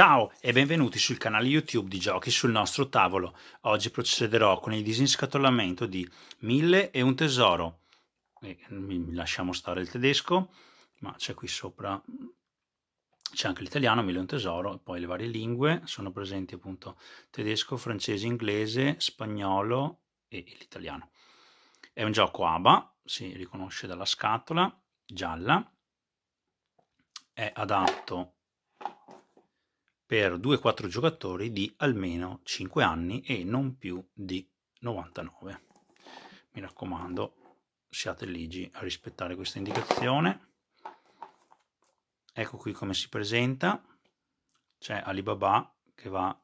Ciao e benvenuti sul canale YouTube di Giochi sul nostro tavolo. Oggi procederò con il disinscatolamento di 1001 tesoro. Lasciamo stare il tedesco, ma c'è qui sopra, c'è anche l'italiano, 1001 tesoro, e poi le varie lingue sono presenti, appunto tedesco, francese, inglese, spagnolo e l'italiano. È un gioco HABA, si riconosce dalla scatola gialla, è adatto per 2-4 giocatori di almeno 5 anni e non più di 99. Mi raccomando, siate ligi a rispettare questa indicazione. Ecco qui come si presenta. C'è Alibaba che va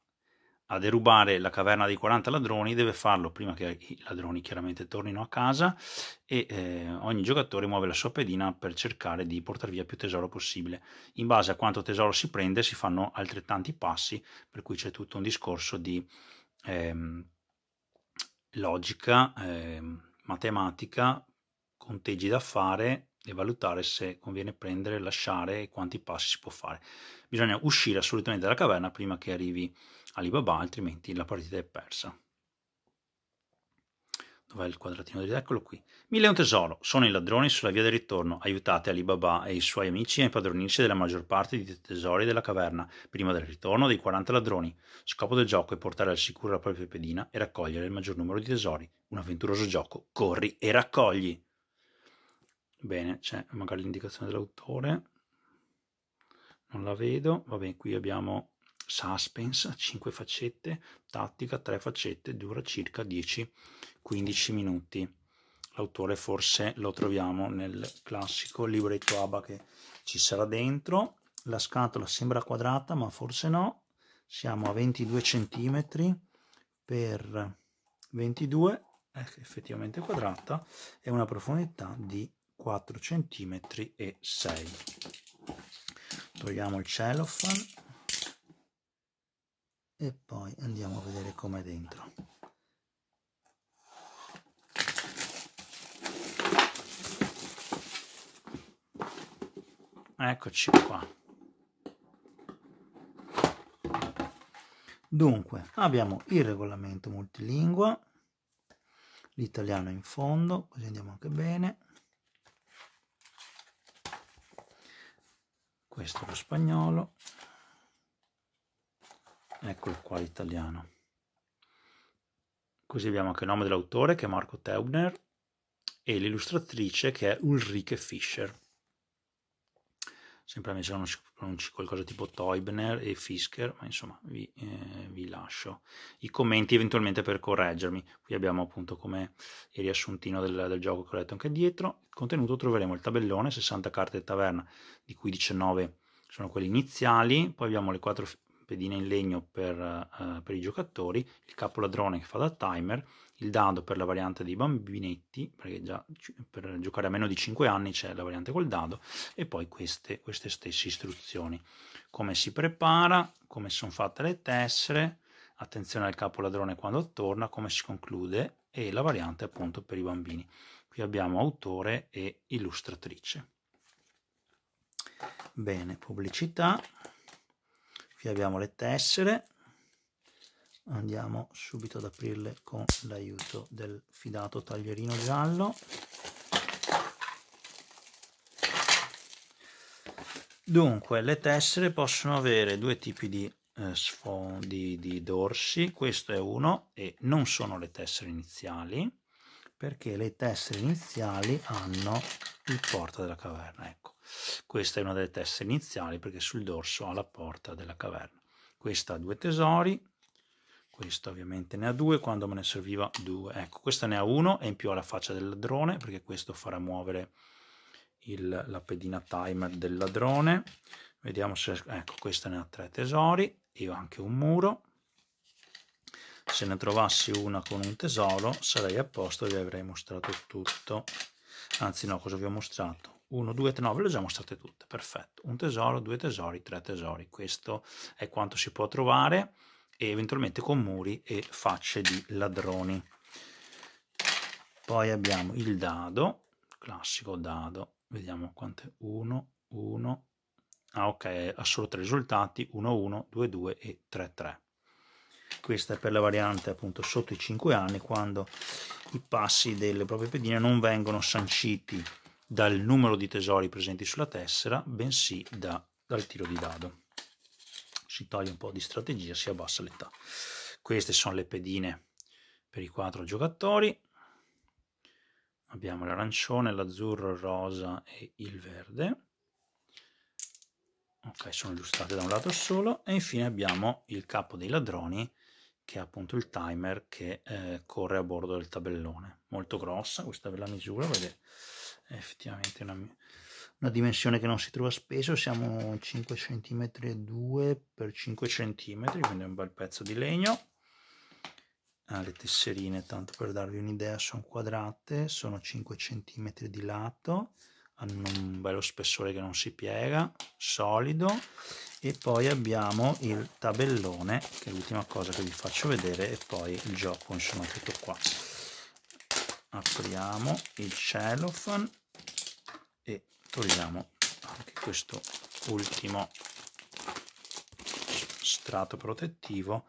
a derubare la caverna dei 40 ladroni, deve farlo prima che i ladroni chiaramente tornino a casa, e ogni giocatore muove la sua pedina per cercare di portare via più tesoro possibile. In base a quanto tesoro si prende si fanno altrettanti passi, per cui c'è tutto un discorso di logica, matematica, conteggi da fare e valutare se conviene prendere, lasciare e quanti passi si può fare. Bisogna uscire assolutamente dalla caverna prima che arrivi Alibaba, altrimenti la partita è persa. Dov'è il quadratino del... Eccolo qui. 1001 tesoro. Sono i ladroni sulla via del ritorno. Aiutate Alibaba e i suoi amici a impadronirsi della maggior parte dei tesori della caverna prima del ritorno dei 40 ladroni. Scopo del gioco è portare al sicuro la propria pedina e raccogliere il maggior numero di tesori. Un avventuroso gioco. Corri e raccogli. Bene, c'è magari l'indicazione dell'autore, non la vedo. Vabbè, qui abbiamo suspense, 5 faccette, tattica, 3 faccette, dura circa 10-15 minuti. L'autore forse lo troviamo nel classico libretto HABA che ci sarà dentro. La scatola sembra quadrata, ma forse no. Siamo a 22 cm per 22, effettivamente quadrata, e una profondità di 4,6 cm. Togliamo il cellophane e poi andiamo a vedere com'è dentro. Eccoci qua. Dunque, abbiamo il regolamento multilingua, l'italiano in fondo, così andiamo anche bene. Questo è lo spagnolo, eccolo qua l'italiano. Così abbiamo anche il nome dell'autore, che è Marco Teubner, e l'illustratrice, che è Ulrike Fischer. Sempre a me se non si pronuncia qualcosa tipo Teubner e Fischer, ma insomma vi lascio i commenti eventualmente per correggermi. Qui abbiamo appunto come il riassuntino del gioco che ho letto anche dietro. Il contenuto: troveremo il tabellone, 60 carte di taverna, di cui 19 sono quelle iniziali, poi abbiamo le 4 pedine in legno per i giocatori, il capoladrone che fa da timer, il dado per la variante dei bambinetti, perché già per giocare a meno di 5 anni c'è la variante col dado, e poi queste stesse istruzioni. Come si prepara, come sono fatte le tessere, attenzione al capoladrone quando torna, come si conclude, e la variante appunto per i bambini. Qui abbiamo autore e illustratrice. Bene, pubblicità. Qui abbiamo le tessere, andiamo subito ad aprirle con l'aiuto del fidato taglierino giallo. Dunque, le tessere possono avere due tipi di dorsi. Questo è uno, e non sono le tessere iniziali, perché le tessere iniziali hanno il porta della caverna. Ecco, questa è una delle tessere iniziali perché sul dorso ha la porta della caverna. Questa ha 2 tesori, questa ovviamente ne ha 2, quando me ne serviva 2. Ecco, questa ne ha 1 e in più ha la faccia del ladrone, perché questo farà muovere la pedina timer del ladrone. Vediamo se... ecco, questa ne ha 3 tesori e anche un muro. Se ne trovassi una con 1 tesoro sarei a posto, vi avrei mostrato tutto. Anzi no, cosa vi ho mostrato? 1, 2, 3, 9, le ho già mostrate tutte, perfetto. 1 tesoro, 2 tesori, 3 tesori. Questo è quanto si può trovare, e eventualmente con muri e facce di ladroni. Poi abbiamo il dado, classico dado, vediamo quante: 1, 1, Ah, ok, assoluti risultati 1, 1, 2, 2 e 3, 3. Questa è per la variante appunto sotto i 5 anni, quando i passi delle proprie pedine non vengono sanciti dal numero di tesori presenti sulla tessera, bensì dal tiro di dado. Si toglie un po' di strategia, si abbassa l'età. Queste sono le pedine per i 4 giocatori. Abbiamo l'arancione, l'azzurro, il rosa e il verde. Ok, sono illustrate da un lato solo. E infine abbiamo il capo dei ladroni, che è appunto il timer che corre a bordo del tabellone. Molto grossa, questa ve la misura, vedete, è effettivamente una dimensione che non si trova spesso. Siamo 5 cm e 2 per 5 cm, quindi è un bel pezzo di legno. Le tesserine, tanto per darvi un'idea, sono quadrate, sono 5 cm di lato, hanno un bello spessore che non si piega, solido. E poi abbiamo il tabellone, che è l'ultima cosa che vi faccio vedere, e poi il gioco, insomma, tutto qua. Apriamo il cellophane e togliamo anche questo ultimo strato protettivo,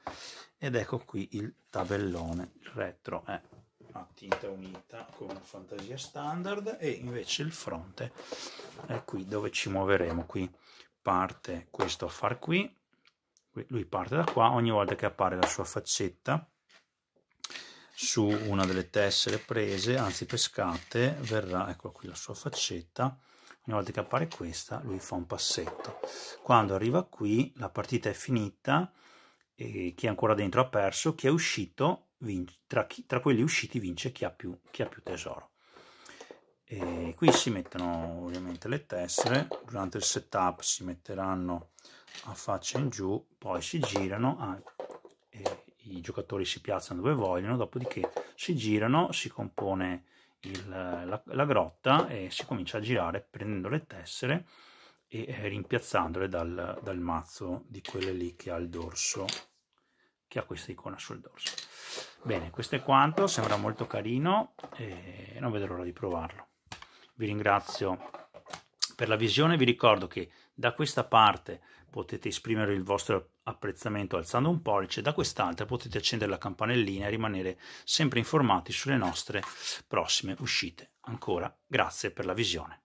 ed ecco qui il tabellone. Il retro è a tinta unita con fantasia standard, e invece il fronte è qui dove ci muoveremo. Qui parte questo affar qui, lui parte da qua. Ogni volta che appare la sua faccetta su una delle tessere prese, anzi pescate, verrà, ecco qui la sua faccetta. Ogni volta che appare questa, lui fa un passetto. Quando arriva qui, la partita è finita, e chi è ancora dentro ha perso, chi è uscito vince, tra quelli usciti vince chi ha più tesoro. E qui si mettono ovviamente le tessere, durante il setup si metteranno a faccia in giù, poi si girano, i giocatori si piazzano dove vogliono, dopodiché si girano, si compone la grotta e si comincia a girare prendendo le tessere e rimpiazzandole dal mazzo di quelle lì che ha il dorso, che ha questa icona sul dorso. Bene, questo è quanto, sembra molto carino e non vedo l'ora di provarlo. Vi ringrazio per la visione, vi ricordo che da questa parte potete esprimere il vostro apprezzamento alzando un pollice, da quest'altra potete accendere la campanellina e rimanere sempre informati sulle nostre prossime uscite. Ancora grazie per la visione.